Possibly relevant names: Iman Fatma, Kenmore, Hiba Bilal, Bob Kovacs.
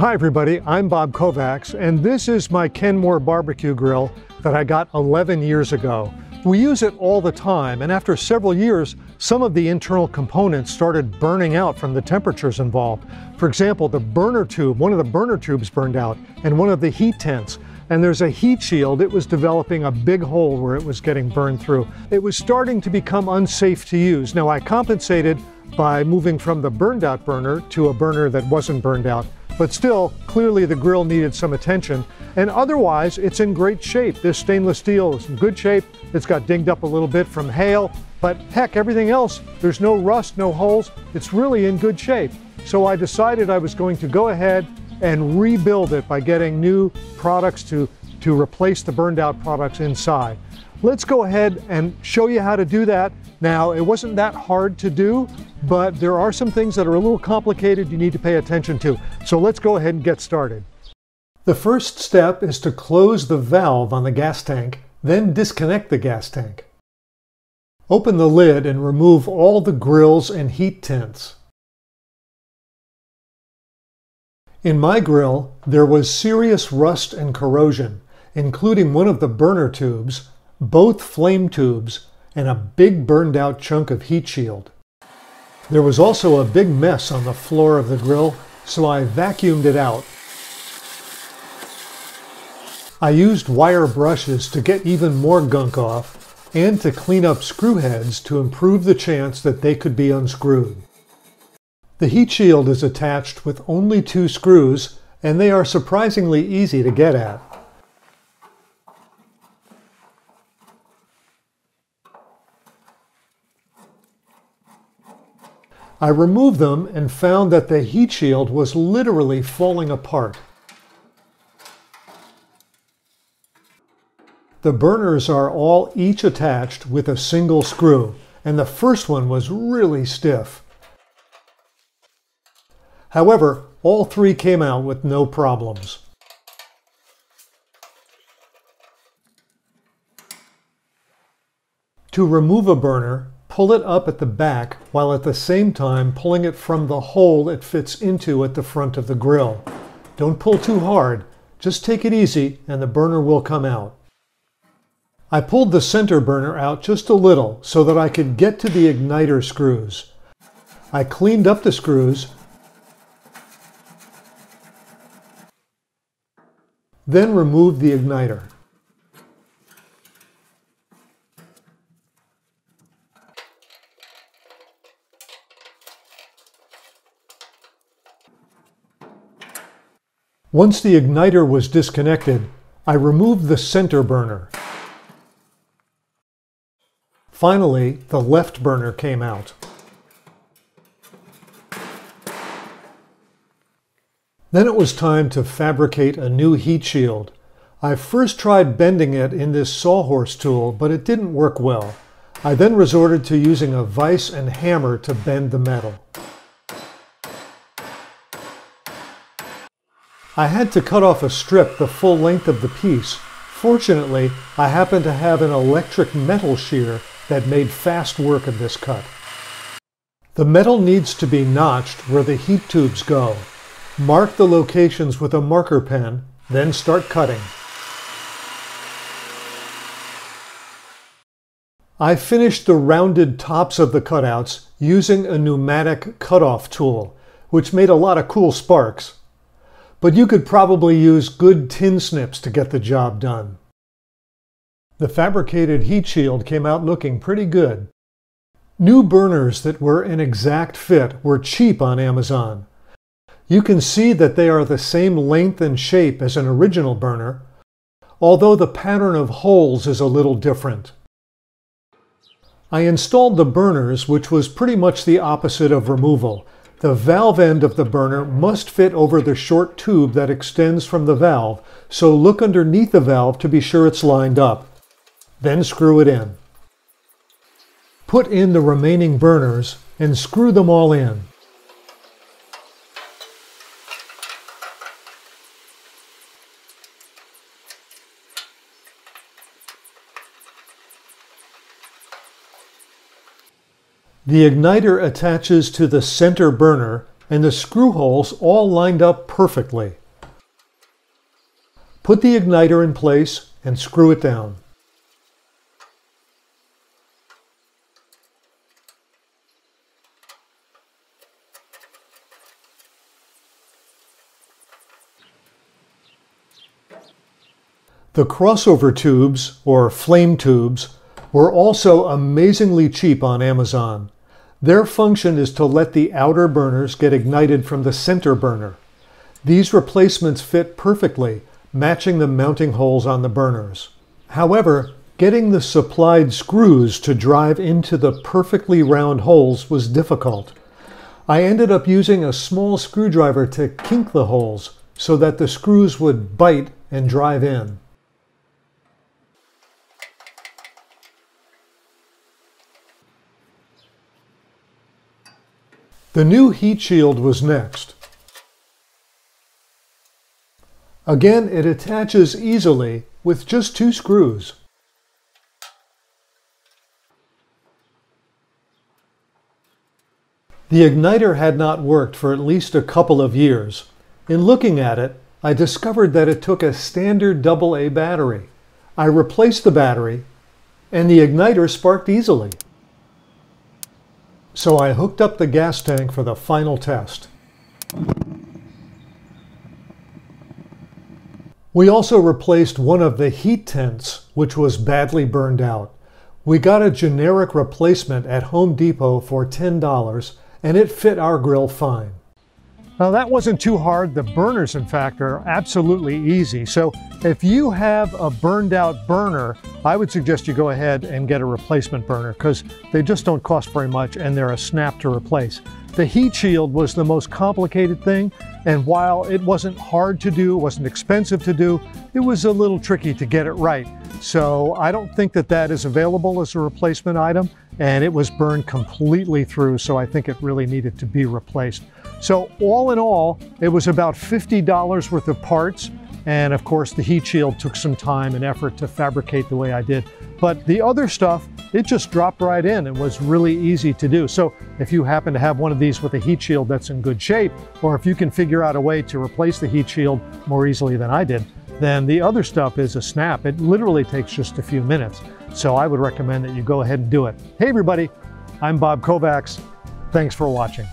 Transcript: Hi everybody, I'm Bob Kovacs, and this is my Kenmore barbecue grill that I got 11 years ago. We use it all the time, and after several years, some of the internal components started burning out from the temperatures involved. For example, the burner tube, one of the burner tubes burned out, and one of the heat tents. And there's a heat shield. It was developing a big hole where it was getting burned through. It was starting to become unsafe to use. Now, I compensated by moving from the burned out burner to a burner that wasn't burned out. But still, clearly the grill needed some attention. And otherwise, it's in great shape. This stainless steel is in good shape. It's got dinged up a little bit from hail, but heck, everything else, there's no rust, no holes. It's really in good shape. So I decided I was going to go ahead and rebuild it by getting new products to replace the burned out products inside. Let's go ahead and show you how to do that. Now, it wasn't that hard to do, but there are some things that are a little complicated you need to pay attention to. So let's go ahead and get started. The first step is to close the valve on the gas tank, then disconnect the gas tank. Open the lid and remove all the grills and heat tents. In my grill, there was serious rust and corrosion, including one of the burner tubes, both flame tubes, and a big burned out chunk of heat shield. There was also a big mess on the floor of the grill, so I vacuumed it out. I used wire brushes to get even more gunk off and to clean up screw heads to improve the chance that they could be unscrewed. The heat shield is attached with only 2 screws, and they are surprisingly easy to get at. I removed them and found that the heat shield was literally falling apart. The burners are all each attached with a single screw, and the first one was really stiff. However, all 3 came out with no problems. To remove a burner, pull it up at the back while at the same time pulling it from the hole it fits into at the front of the grill. Don't pull too hard, just take it easy and the burner will come out. I pulled the center burner out just a little so that I could get to the igniter screws. I cleaned up the screws, then removed the igniter. Once the igniter was disconnected, I removed the center burner. Finally, the left burner came out. Then it was time to fabricate a new heat shield. I first tried bending it in this sawhorse tool, but it didn't work well. I then resorted to using a vise and hammer to bend the metal. I had to cut off a strip the full length of the piece. Fortunately, I happened to have an electric metal shear that made fast work of this cut. The metal needs to be notched where the heat tubes go. Mark the locations with a marker pen, then start cutting. I finished the rounded tops of the cutouts using a pneumatic cutoff tool, which made a lot of cool sparks. But you could probably use good tin snips to get the job done. The fabricated heat shield came out looking pretty good. New burners that were an exact fit were cheap on Amazon. You can see that they are the same length and shape as an original burner, although the pattern of holes is a little different. I installed the burners, which was pretty much the opposite of removal. The valve end of the burner must fit over the short tube that extends from the valve, so look underneath the valve to be sure it's lined up. Then screw it in. Put in the remaining burners and screw them all in. The igniter attaches to the center burner and the screw holes all lined up perfectly. Put the igniter in place and screw it down. The crossover tubes, or flame tubes, were also amazingly cheap on Amazon. Their function is to let the outer burners get ignited from the center burner. These replacements fit perfectly, matching the mounting holes on the burners. However, getting the supplied screws to drive into the perfectly round holes was difficult. I ended up using a small screwdriver to kink the holes so that the screws would bite and drive in. The new heat shield was next. Again, it attaches easily with just two screws. The igniter had not worked for at least a couple of years. In looking at it, I discovered that it took a standard AA battery. I replaced the battery, and the igniter sparked easily. So I hooked up the gas tank for the final test. We also replaced one of the heat tents, which was badly burned out. We got a generic replacement at Home Depot for $10, and it fit our grill fine. Now that wasn't too hard. The burners, in fact, are absolutely easy. So if you have a burned out burner, I would suggest you go ahead and get a replacement burner because they just don't cost very much and they're a snap to replace. The heat shield was the most complicated thing. And while it wasn't hard to do, it wasn't expensive to do, it was a little tricky to get it right. So I don't think that that is available as a replacement item, and it was burned completely through. So I think it really needed to be replaced. So all in all, it was about $50 worth of parts. And of course the heat shield took some time and effort to fabricate the way I did. But the other stuff, it just dropped right in and was really easy to do. So if you happen to have one of these with a heat shield that's in good shape, or if you can figure out a way to replace the heat shield more easily than I did, then the other stuff is a snap. It literally takes just a few minutes. So I would recommend that you go ahead and do it. Hey everybody, I'm Bob Kovacs. Thanks for watching.